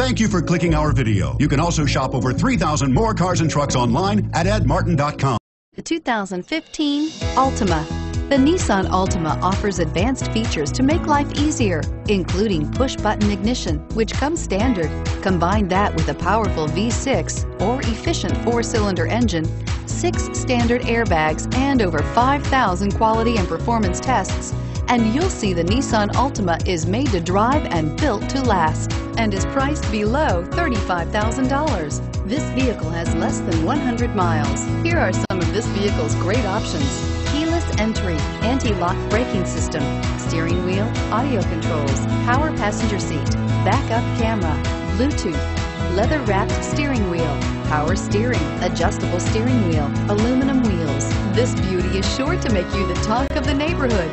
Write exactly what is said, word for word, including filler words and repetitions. Thank you for clicking our video. You can also shop over three thousand more cars and trucks online at ed martin dot com. The two thousand fifteen Altima. The Nissan Altima offers advanced features to make life easier, including push-button ignition, which comes standard. Combine that with a powerful V six or efficient four-cylinder engine, six standard airbags, and over five thousand quality and performance tests, and you'll see the Nissan Altima is made to drive and built to last, and is priced below thirty-five thousand dollars. This vehicle has less than one hundred miles. Here are some of this vehicle's great options: entry, anti-lock braking system, steering wheel audio controls, power passenger seat, backup camera, Bluetooth, leather-wrapped steering wheel, power steering, adjustable steering wheel, aluminum wheels. This beauty is sure to make you the talk of the neighborhood,